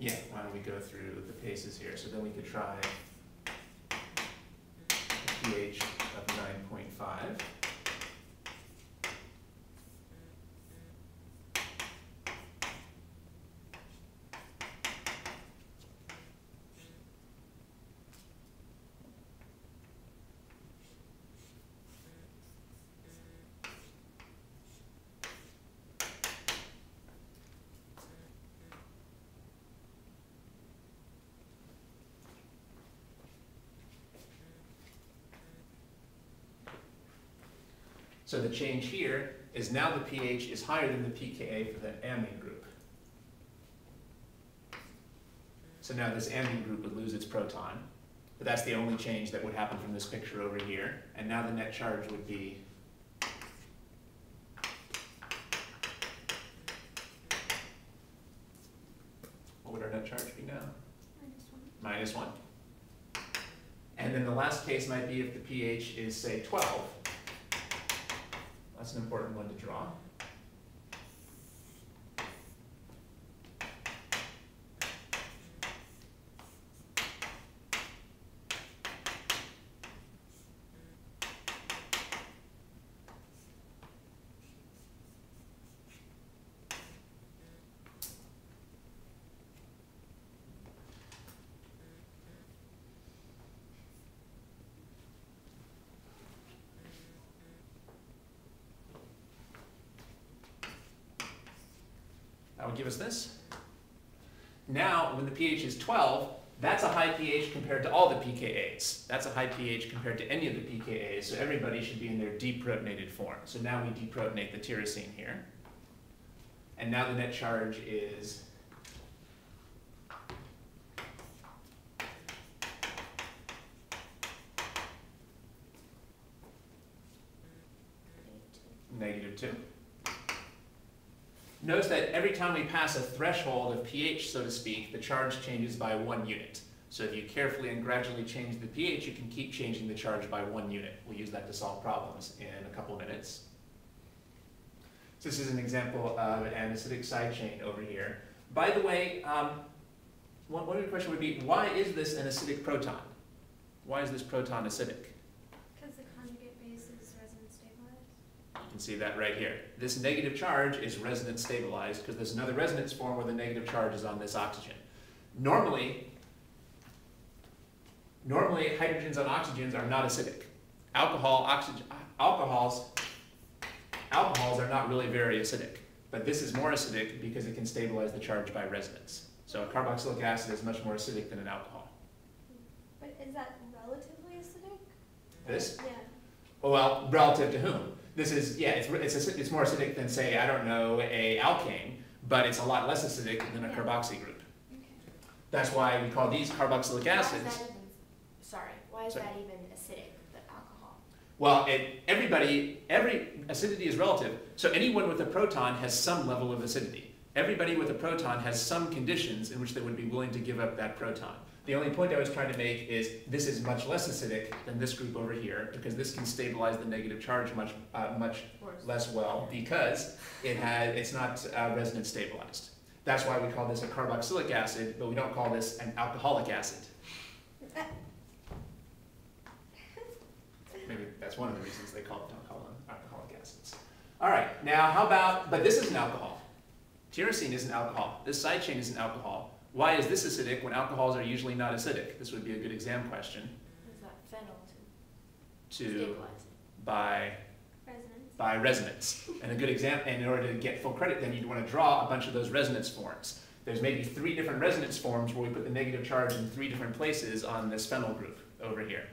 Yeah, why don't we go through the paces here? So then we could try a pH of 9.5. So the change here is now the pH is higher than the pKa for the amine group. So now this amine group would lose its proton, but that's the only change that would happen from this picture over here. And now the net charge would be what would our net charge be now? -1. -1. And then the last case might be if the pH is, say, 12. That's an important one to draw. That would give us this. Now, when the pH is 12, that's a high pH compared to all the pKa's. That's a high pH compared to any of the pKa's, so everybody should be in their deprotonated form. So now we deprotonate the tyrosine here. And now the net charge is -2. Notice that every time we pass a threshold of pH, so to speak, the charge changes by 1 unit. So if you carefully and gradually change the pH, you can keep changing the charge by 1 unit. We'll use that to solve problems in a couple minutes. So this is an example of an acidic side chain over here. By the way, one other question would be, why is this an acidic proton? Why is this proton acidic? You can see that right here. This negative charge is resonance stabilized because there's another resonance form where the negative charge is on this oxygen. Normally hydrogens and oxygens are not acidic. Alcohols are not really very acidic, but this is more acidic because it can stabilize the charge by resonance. So a carboxylic acid is much more acidic than an alcohol. But is that relatively acidic? This? Yeah. Well, relative to whom? This is, yeah, it's more acidic than, say, I don't know, a alkane, but it's a lot less acidic than a carboxy group. Okay. That's why we call these carboxylic acids. Why is that even acidic, the alcohol? Well, every acidity is relative, so anyone with a proton has some level of acidity. Everybody with a proton has some conditions in which they would be willing to give up that proton. The only point I was trying to make is this is much less acidic than this group over here because this can stabilize the negative charge much less well because it's not resonance stabilized. That's why we call this a carboxylic acid, but we don't call this an alcoholic acid. Maybe that's one of the reasons they don't call them alcoholic acids. All right, now how about, but this is an alcohol. Tyrosine is an alcohol. This side chain is an alcohol. Why is this acidic when alcohols are usually not acidic? This would be a good exam question. Is that phenyl to stabilize it? By resonance. And a good example, and in order to get full credit, then you'd want to draw a bunch of those resonance forms. There's maybe 3 different resonance forms where we put the negative charge in 3 different places on this phenyl group over here.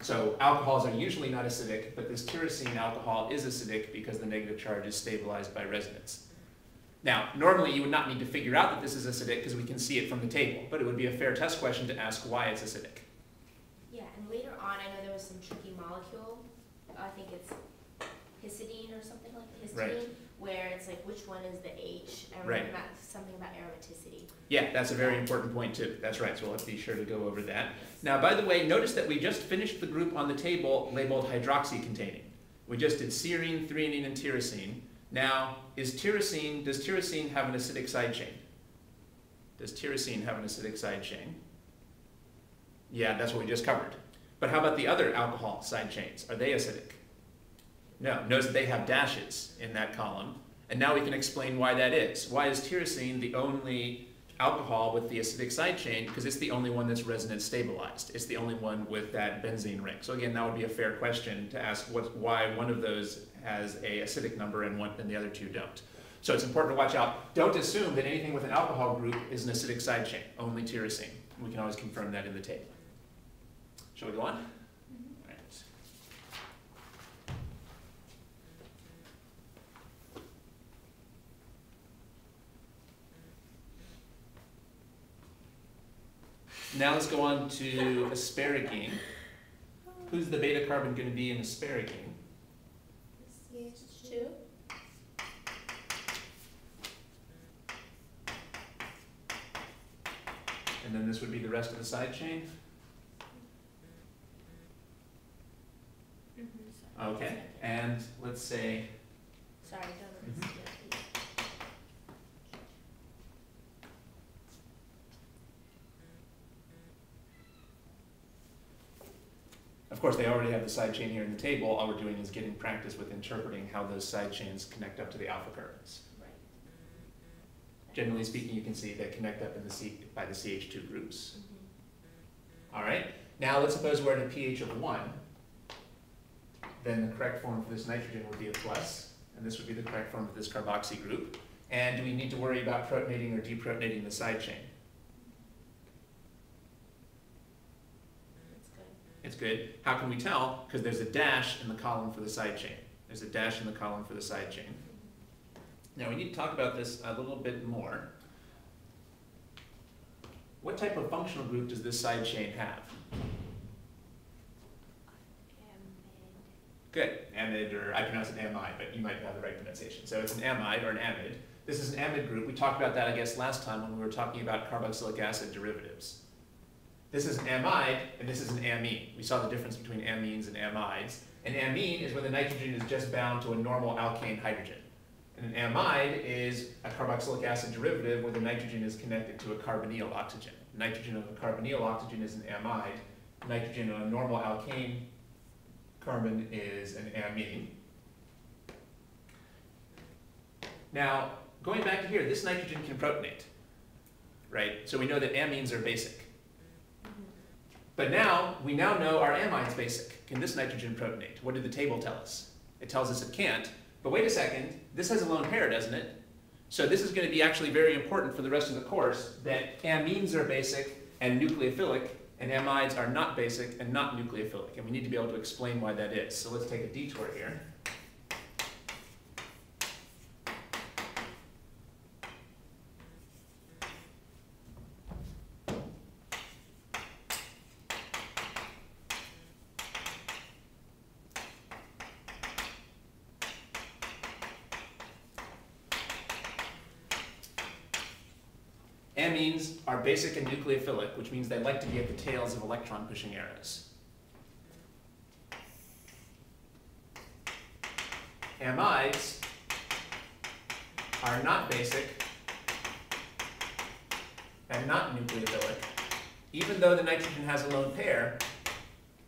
So alcohols are usually not acidic, but this tyrosine alcohol is acidic because the negative charge is stabilized by resonance. Now, normally you would not need to figure out that this is acidic because we can see it from the table, but it would be a fair test question to ask why it's acidic. Yeah, and later on, I know there was some tricky molecule, I think it's histidine or something like that, where it's like, which one is the H, and something about aromaticity. Yeah, that's a very important point too. That's right, so we'll have to be sure to go over that. Yes. Now, by the way, notice that we just finished the group on the table labeled hydroxy containing. We just did serine, threonine, and tyrosine. Now, does tyrosine have an acidic side chain? Does tyrosine have an acidic side chain? Yeah, that's what we just covered. But how about the other alcohol side chains? Are they acidic? No. Notice that they have dashes in that column. And now we can explain why that is. Why is tyrosine the only alcohol with the acidic side chain? Because it's the only one that's resonance stabilized. It's the only one with that benzene ring. So again, that would be a fair question to ask why one of those has a acidic number and the other two don't. So it's important to watch out. Don't assume that anything with an alcohol group is an acidic side chain, only tyrosine. We can always confirm that in the table. Shall we go on? All right. Now let's go on to asparagine. Who's the beta carbon going to be in asparagine? CH2. And then this would be the rest of the side chain. Okay, and let's say. Sorry, don't let me see that. Of course, they already have the side chain here in the table. All we're doing is getting practice with interpreting how those side chains connect up to the alpha carbons. Generally speaking, you can see they connect up in the by the CH2 groups. Mm-hmm. All right, now let's suppose we're at a pH of 1. Then the correct form for this nitrogen would be a plus, and this would be the correct form for this carboxy group. And do we need to worry about protonating or deprotonating the side chain? It's good. It's good. How can we tell? Because there's a dash in the column for the side chain. There's a dash in the column for the side chain. Now we need to talk about this a little bit more. What type of functional group does this side chain have? Amide. Good, amide, or I pronounce it amide, but you might have the right pronunciation. So it's an amide or an amide. This is an amide group. We talked about that, I guess, last time when we were talking about carboxylic acid derivatives. This is an amide, and this is an amine. We saw the difference between amines and amides. An amine is when the nitrogen is just bound to a normal alkane hydrogen. And an amide is a carboxylic acid derivative where the nitrogen is connected to a carbonyl oxygen. Nitrogen of a carbonyl oxygen is an amide. Nitrogen on a normal alkane carbon is an amine. Now, going back to here, this nitrogen can protonate, right? So we know that amines are basic. But now, we now know our amide's basic. Can this nitrogen protonate? What did the table tell us? It tells us it can't. But wait a second, this has a lone pair, doesn't it? So this is going to be actually very important for the rest of the course, that amines are basic and nucleophilic, and amides are not basic and not nucleophilic. And we need to be able to explain why that is. So let's take a detour here. Amines are basic and nucleophilic, which means they like to be at the tails of electron-pushing arrows. Amides are not basic and not nucleophilic. Even though the nitrogen has a lone pair,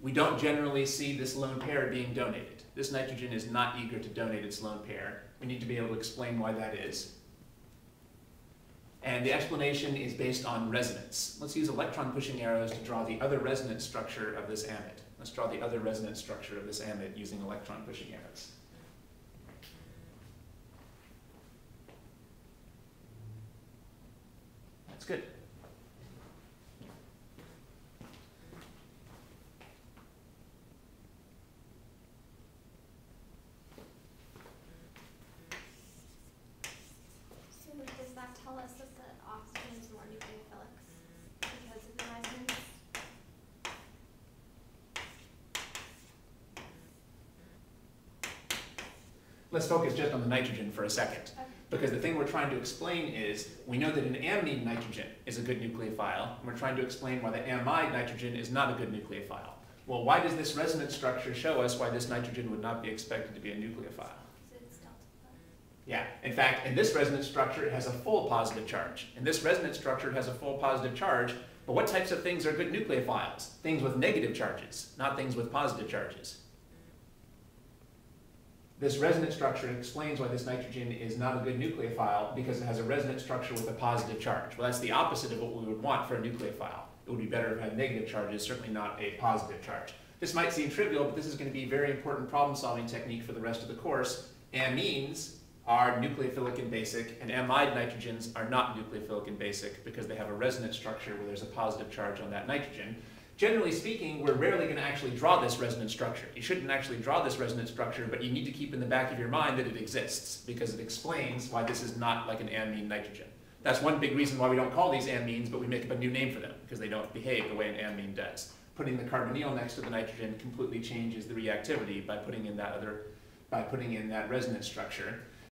we don't generally see this lone pair being donated. This nitrogen is not eager to donate its lone pair. We need to be able to explain why that is. And the explanation is based on resonance. Let's use electron-pushing arrows to draw the other resonance structure of this amide. Let's draw the other resonance structure of this amide using electron-pushing arrows. That's good. Let's focus just on the nitrogen for a second, because the thing we're trying to explain is we know that an amine nitrogen is a good nucleophile, and we're trying to explain why the amide nitrogen is not a good nucleophile. Well, why does this resonance structure show us why this nitrogen would not be expected to be a nucleophile? Yeah, in fact, in this resonance structure, it has a full positive charge. In this resonance structure, it has a full positive charge. But what types of things are good nucleophiles? Things with negative charges, not things with positive charges. This resonance structure explains why this nitrogen is not a good nucleophile, because it has a resonance structure with a positive charge. Well, that's the opposite of what we would want for a nucleophile. It would be better if it had negative charges, certainly not a positive charge. This might seem trivial, but this is going to be a very important problem-solving technique for the rest of the course. Amines are nucleophilic and basic, and amide nitrogens are not nucleophilic and basic because they have a resonance structure where there's a positive charge on that nitrogen. Generally speaking, we're rarely going to actually draw this resonance structure. You shouldn't actually draw this resonance structure, but you need to keep in the back of your mind that it exists, because it explains why this is not like an amine nitrogen. That's one big reason why we don't call these amines, but we make up a new name for them, because they don't behave the way an amine does. Putting the carbonyl next to the nitrogen completely changes the reactivity by putting in that resonance structure.